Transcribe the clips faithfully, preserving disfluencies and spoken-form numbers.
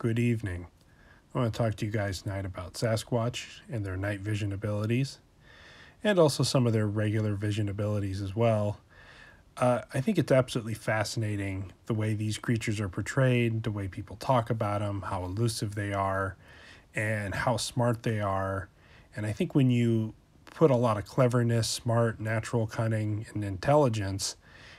Good evening. I want to talk to you guys tonight about Sasquatch and their night vision abilities, and also some of their regular vision abilities as well. Uh, I think it's absolutely fascinating the way these creatures are portrayed, the way people talk about them, how elusive they are, and how smart they are. And I think when you put a lot of cleverness, smart, natural cunning, and intelligence,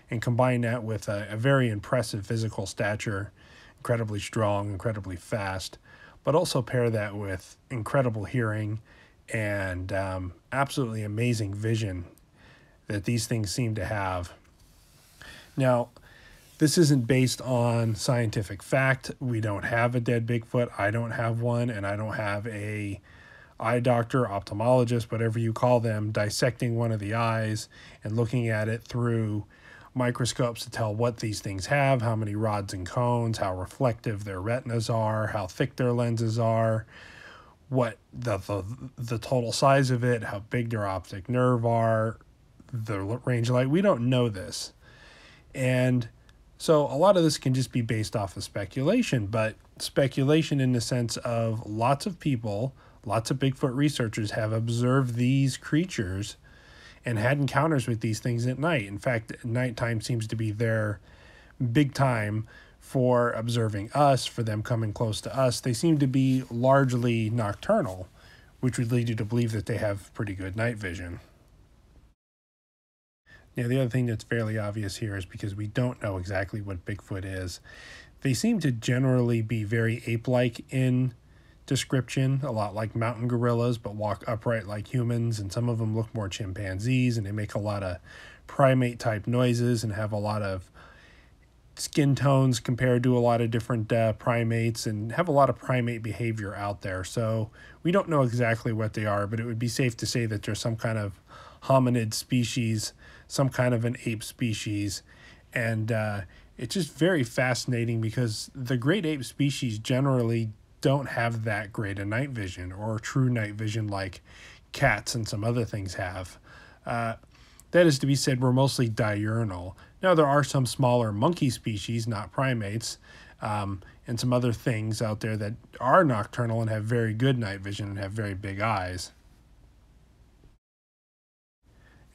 and combine that with a, a very impressive physical stature, incredibly strong, incredibly fast, but also pair that with incredible hearing and um, absolutely amazing vision that these things seem to have. Now, this isn't based on scientific fact. We don't have a dead Bigfoot. I don't have one, and I don't have a eye doctor, ophthalmologist, whatever you call them, dissecting one of the eyes and looking at it through microscopes to tell what these things have, how many rods and cones, how reflective their retinas are, how thick their lenses are, what the, the, the total size of it, how big their optic nerve are, the range of light. We don't know this. And so a lot of this can just be based off of speculation, but speculation in the sense of lots of people, lots of Bigfoot researchers have observed these creatures and had encounters with these things at night. In fact, nighttime seems to be their big time for observing us, for them coming close to us. They seem to be largely nocturnal, which would lead you to believe that they have pretty good night vision. Now, the other thing that's fairly obvious here is because we don't know exactly what Bigfoot is, they seem to generally be very ape-like in description, a lot like mountain gorillas, but walk upright like humans, and some of them look more chimpanzees, and they make a lot of primate type noises and have a lot of skin tones compared to a lot of different uh, primates, and have a lot of primate behavior out there. So we don't know exactly what they are, but it would be safe to say that there's some kind of hominid species, some kind of an ape species. And uh, it's just very fascinating because the great ape species generally don't have that great a night vision or true night vision like cats and some other things have. Uh, that is to be said, we're mostly diurnal. Now, there are some smaller monkey species, not primates, um, and some other things out there that are nocturnal and have very good night vision and have very big eyes.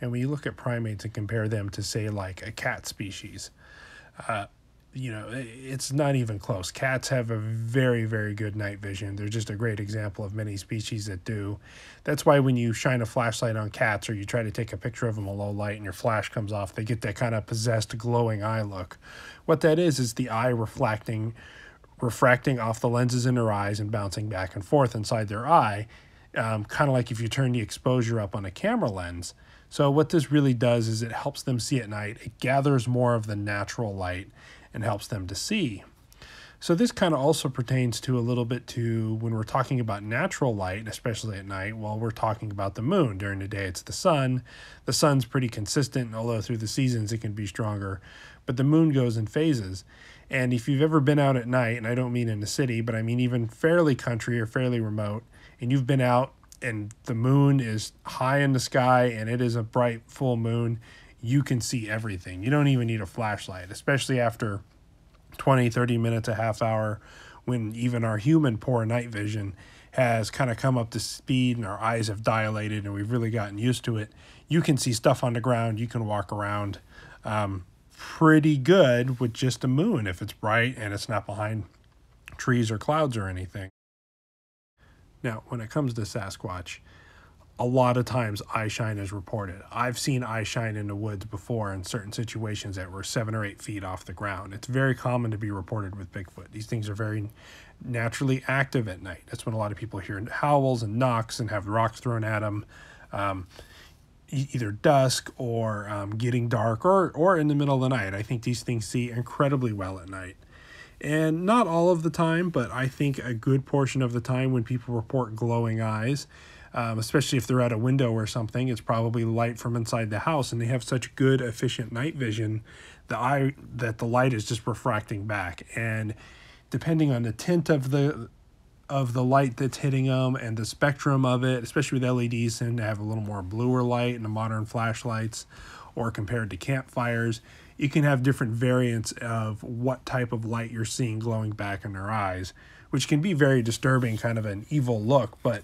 And when you look at primates and compare them to, say, like a cat species, uh, you know, it's not even close. Cats have a very, very good night vision. They're just a great example of many species that do. That's why when you shine a flashlight on cats or you try to take a picture of them in low light and your flash comes off, they get that kind of possessed glowing eye look. What that is is the eye reflecting, refracting off the lenses in their eyes and bouncing back and forth inside their eye, um, kind of like if you turn the exposure up on a camera lens. So what this really does is it helps them see at night. It gathers more of the natural light and helps them to see. So this kind of also pertains to a little bit to when we're talking about natural light, especially at night, while we're talking about the moon. During the day, it's the sun. The sun's pretty consistent, although through the seasons it can be stronger. But the moon goes in phases. And if you've ever been out at night, and I don't mean in the city, but I mean even fairly country or fairly remote, and you've been out and the moon is high in the sky and it is a bright full moon, you can see everything. You don't even need a flashlight, especially after twenty, thirty minutes, a half hour, when even our human poor night vision has kind of come up to speed and our eyes have dilated and we've really gotten used to it. You can see stuff on the ground. You can walk around um, pretty good with just the moon if it's bright and it's not behind trees or clouds or anything. Now, when it comes to Sasquatch, a lot of times eye shine is reported. I've seen eye shine in the woods before in certain situations that were seven or eight feet off the ground. It's very common to be reported with Bigfoot. These things are very naturally active at night. That's when a lot of people hear howls and knocks and have rocks thrown at them, um, either dusk or um, getting dark or, or in the middle of the night. I think these things see incredibly well at night. And not all of the time, but I think a good portion of the time when people report glowing eyes, um, especially if they're at a window or something, it's probably light from inside the house, and they have such good, efficient night vision, the eye, that the light is just refracting back. And depending on the tint of the of the light that's hitting them and the spectrum of it, especially with L E Ds, tend to have a little more bluer light in the modern flashlights or compared to campfires, you can have different variants of what type of light you're seeing glowing back in their eyes, which can be very disturbing, kind of an evil look, but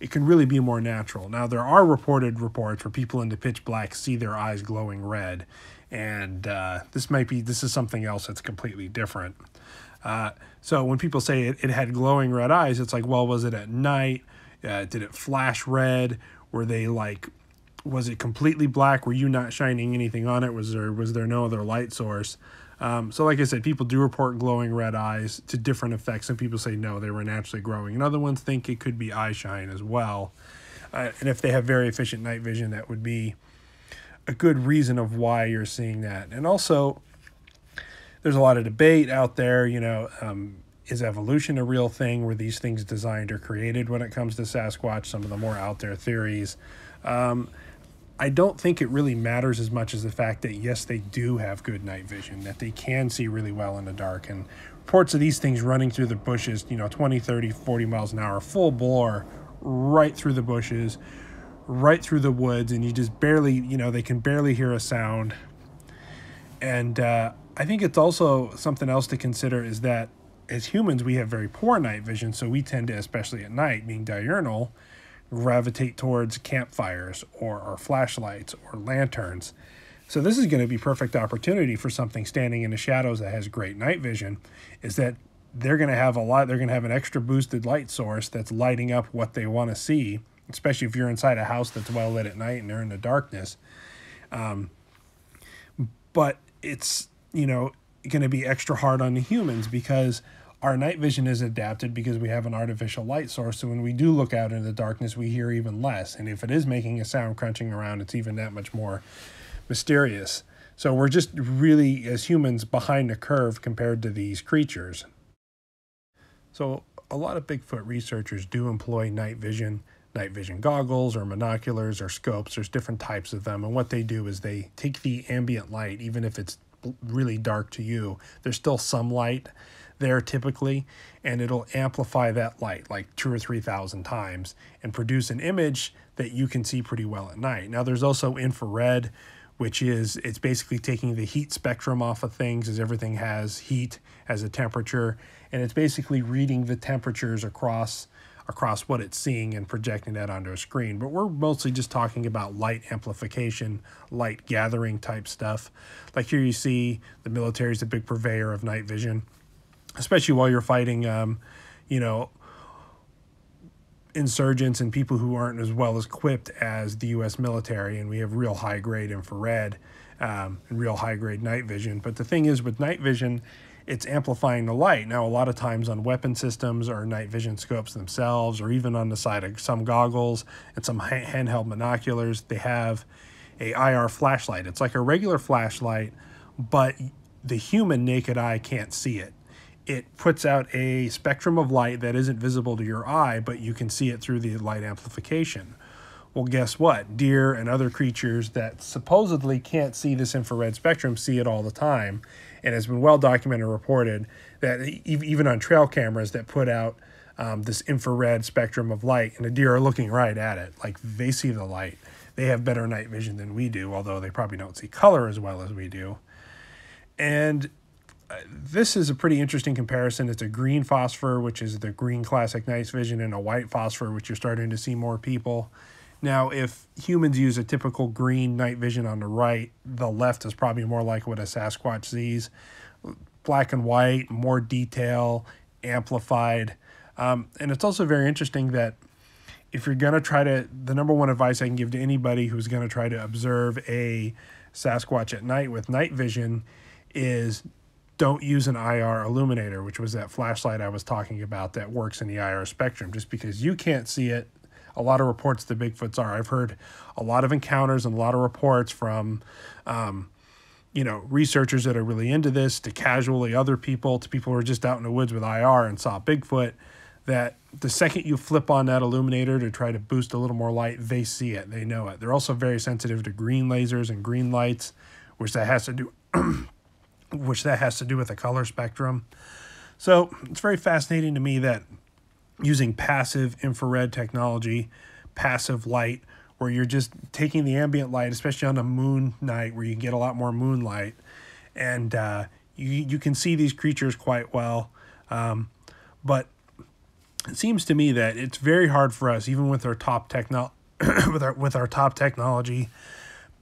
it can really be more natural. Now, there are reported reports where people in the pitch black see their eyes glowing red, and uh, this might be, this is something else that's completely different. Uh, so when people say it, it had glowing red eyes, it's like, well, was it at night? Uh, did it flash red? Were they like, was it completely black? Were you not shining anything on it? Was there, was there no other light source? Um, so like I said, people do report glowing red eyes to different effects. Some people say, no, they were naturally growing. And other ones think it could be eye shine as well. Uh, and if they have very efficient night vision, that would be a good reason of why you're seeing that. And also, there's a lot of debate out there, you know, um, is evolution a real thing? Were these things designed or created when it comes to Sasquatch? Some of the more out there theories. Um, I don't think it really matters as much as the fact that, yes, they do have good night vision, that they can see really well in the dark. And reports of these things running through the bushes, you know, twenty, thirty, forty miles an hour, full bore, right through the bushes, right through the woods, and you just barely, you know, they can barely hear a sound. And uh, I think it's also something else to consider is that as humans, we have very poor night vision, so we tend to, especially at night, being diurnal, gravitate towards campfires or, or flashlights or lanterns. So this is going to be perfect opportunity for something standing in the shadows that has great night vision, is that they're going to have a lot, they're going to have an extra boosted light source that's lighting up what they want to see, especially if you're inside a house that's well lit at night and they're in the darkness. Um, but it's, you know, going to be extra hard on the humans because our night vision is adapted because we have an artificial light source. So when we do look out into the darkness, we hear even less. And if it is making a sound crunching around, it's even that much more mysterious. So we're just really, as humans, behind the curve compared to these creatures. So a lot of Bigfoot researchers do employ night vision, night vision goggles or monoculars or scopes. There's different types of them. And what they do is they take the ambient light, even if it's really dark to you, there's still some light there typically, and it'll amplify that light like two or three thousand times and produce an image that you can see pretty well at night. Now there's also infrared, which is, it's basically taking the heat spectrum off of things, as everything has heat, has a temperature, and it's basically reading the temperatures across across what it's seeing and projecting that onto a screen. But we're mostly just talking about light amplification, light gathering type stuff. Like here you see the military is a big purveyor of night vision, especially while you're fighting, um, you know, insurgents and people who aren't as well equipped as the U S military. And we have real high grade infrared um, and real high grade night vision. But the thing is with night vision, it's amplifying the light. Now, a lot of times on weapon systems or night vision scopes themselves, or even on the side of some goggles and some handheld monoculars, they have a I R flashlight. It's like a regular flashlight, but the human naked eye can't see it. It puts out a spectrum of light that isn't visible to your eye, but you can see it through the light amplification. Well, guess what? Deer and other creatures that supposedly can't see this infrared spectrum see it all the time. And it's been well documented and reported that even on trail cameras that put out um, this infrared spectrum of light, and the deer are looking right at it, like they see the light. They have better night vision than we do, although they probably don't see color as well as we do. And Uh, this is a pretty interesting comparison. It's a green phosphor, which is the green classic night vision, and a white phosphor, which you're starting to see more people. Now, if humans use a typical green night vision on the right, the left is probably more like what a Sasquatch sees. Black and white, more detail, amplified. Um, and it's also very interesting that if you're going to try to, the number one advice I can give to anybody who's going to try to observe a Sasquatch at night with night vision is don't use an I R illuminator, which was that flashlight I was talking about that works in the I R spectrum, just because you can't see it. A lot of reports the Bigfoots are. I've heard a lot of encounters and a lot of reports from, um, you know, researchers that are really into this, to casually other people, to people who are just out in the woods with I R and saw Bigfoot, that the second you flip on that illuminator to try to boost a little more light, they see it, they know it. They're also very sensitive to green lasers and green lights, which that has to do which that has to do with the color spectrum. So it's very fascinating to me that using passive infrared technology, passive light, where you're just taking the ambient light, especially on a moon night where you can get a lot more moonlight, and uh, you, you can see these creatures quite well. Um, but it seems to me that it's very hard for us, even with our top techno with our with our top technology,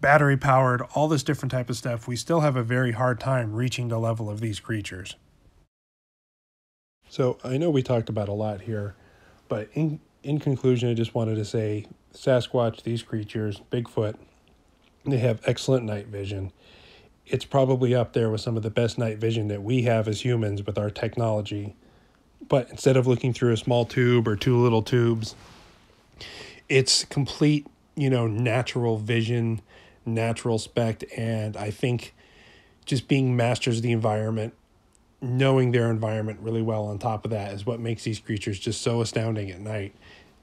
battery powered, all this different type of stuff, we still have a very hard time reaching the level of these creatures. So I know we talked about a lot here, but in in conclusion, I just wanted to say Sasquatch, these creatures, Bigfoot, they have excellent night vision. It's probably up there with some of the best night vision that we have as humans with our technology. But instead of looking through a small tube or two little tubes, it's complete, you know, natural vision, natural spect. And I think just being masters of the environment, knowing their environment really well on top of that is what makes these creatures just so astounding at night.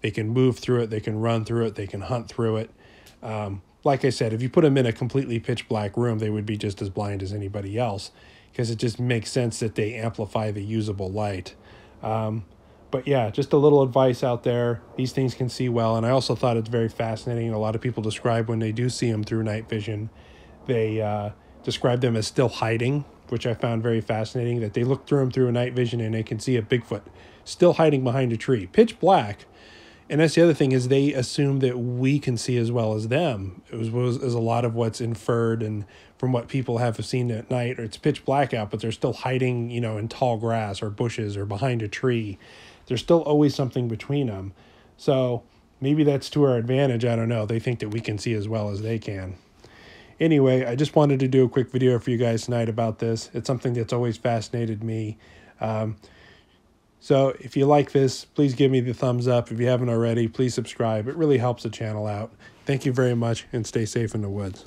They can move through it. They can run through it. They can hunt through it. Um, like I said, if you put them in a completely pitch black room, they would be just as blind as anybody else, because it just makes sense that they amplify the usable light. Um, but yeah, just a little advice out there. These things can see well. And I also thought it's very fascinating. A lot of people describe when they do see them through night vision, they uh, describe them as still hiding, which I found very fascinating, that they look through them through a night vision and they can see a Bigfoot still hiding behind a tree, pitch black. And that's the other thing, is they assume that we can see as well as them. It was, was, was a lot of what's inferred and from what people have seen at night, or it's pitch black out, but they're still hiding, you know, in tall grass or bushes or behind a tree. There's still always something between them. So maybe that's to our advantage. I don't know. They think that we can see as well as they can. Anyway, I just wanted to do a quick video for you guys tonight about this. It's something that's always fascinated me. Um, So if you like this, please give me the thumbs up. If you haven't already, please subscribe. It really helps the channel out. Thank you very much, and stay safe in the woods.